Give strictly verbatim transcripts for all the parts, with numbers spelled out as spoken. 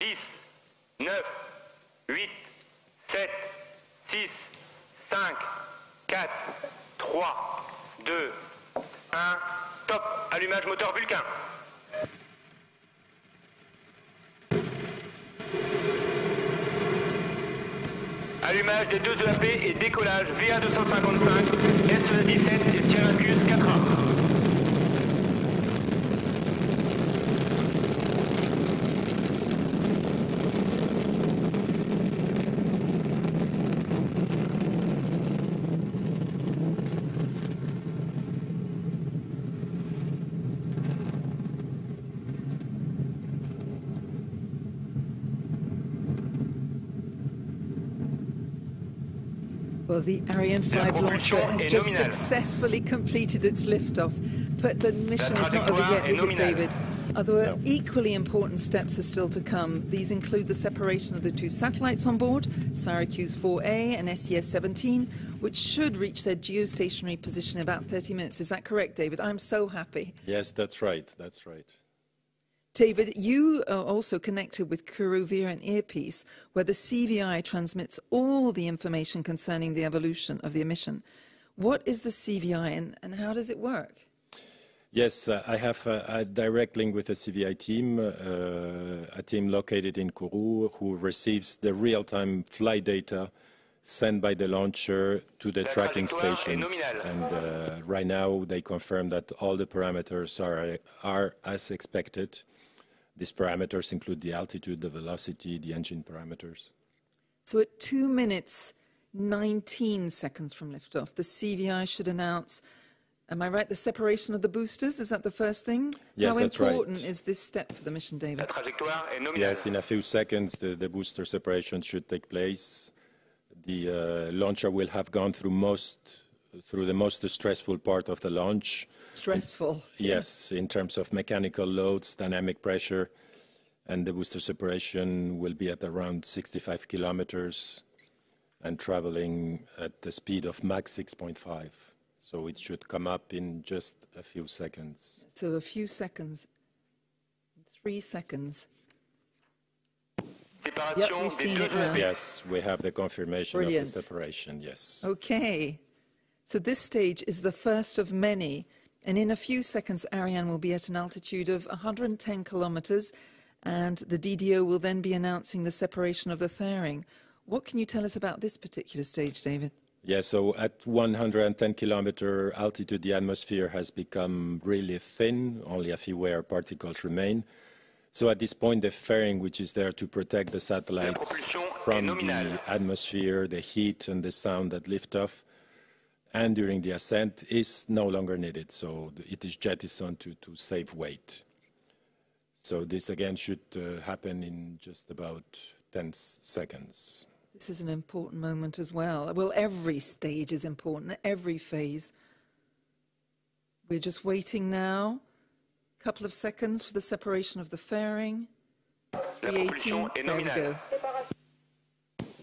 dix, neuf, huit, sept, six, cinq, quatre, trois, deux, un. Top, allumage moteur Vulcain. Allumage des deux E A P et décollage V A deux cent cinquante-cinq, S E S dix-sept et Syracuse quatre A. Well, the Ariane five launcher has just nominale. successfully completed its liftoff, but the mission is not over yet, is nominale. it, David? Although no. equally important steps are still to come. These include the separation of the two satellites on board, Syracuse four A and S E S seventeen, which should reach their geostationary position in about thirty minutes. Is that correct, David? I'm so happy. Yes, that's right. That's right. David, you are also connected with Kourou via an earpiece, where the C V I transmits all the information concerning the evolution of the mission. What is the C V I and, and how does it work? Yes, uh, I have uh, a direct link with the C V I team, uh, a team located in Kourou, who receives the real-time flight data sent by the launcher to the tracking stations. And uh, right now they confirm that all the parameters are, are as expected. These parameters include the altitude, the velocity, the engine parameters. So at two minutes, nineteen seconds from liftoff, the C V I should announce, am I right, the separation of the boosters? Is that the first thing? Yes, How that's important right. is this step for the mission, David? Yes, in a few seconds, the, the booster separation should take place. The uh, launcher will have gone through most... through the most stressful part of the launch. Stressful. In, yes, in terms of mechanical loads, dynamic pressure, and the booster separation will be at around sixty-five kilometers and traveling at the speed of Mach six point five. So it should come up in just a few seconds. So a few seconds, three seconds. Yep, we've seen it now. Yes, we have the confirmation Brilliant. of the separation, yes. Okay. So this stage is the first of many, and in a few seconds Ariane will be at an altitude of one hundred ten kilometers, and the D D O will then be announcing the separation of the fairing. What can you tell us about this particular stage, David? Yeah, so at one hundred ten kilometer altitude, the atmosphere has become really thin, only a few air particles remain. So at this point, the fairing, which is there to protect the satellites from the atmosphere, the heat and the sound at liftoff, and during the ascent is no longer needed, so it is jettisoned to, to save weight. So this again should uh, happen in just about ten seconds. This is an important moment as well. Well, every stage is important, every phase. We're just waiting now, a couple of seconds for the separation of the fairing. three eighteen, there we go.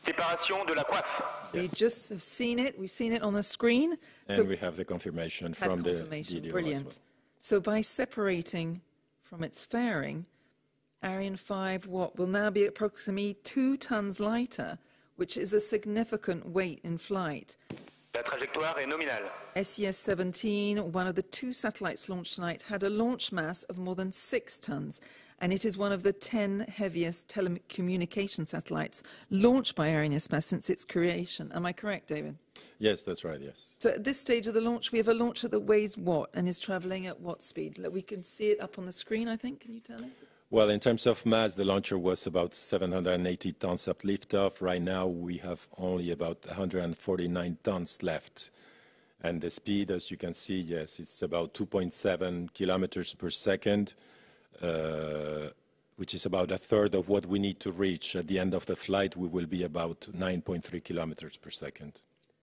Separation de la coiffe. We just have seen it. We've seen it on the screen. And so we have the confirmation from confirmation. the D D O Brilliant. As well. So by separating from its fairing, Ariane five what, will now be approximately two tons lighter, which is a significant weight in flight. La trajectoire est nominale. S E S seventeen, one of the two satellites launched tonight, had a launch mass of more than six tons, and it is one of the ten heaviest telecommunication satellites launched by Arianespace since its creation. Am I correct, David? Yes, that's right, yes. So at this stage of the launch, we have a launcher that weighs what and is traveling at what speed? Look, we can see it up on the screen, I think. Can you tell us? Well, in terms of mass, the launcher was about seven hundred eighty tons at liftoff. Right now, we have only about one hundred forty-nine tons left. And the speed, as you can see, yes, it's about two point seven kilometers per second, uh, which is about a third of what we need to reach. At the end of the flight, we will be about nine point three kilometers per second.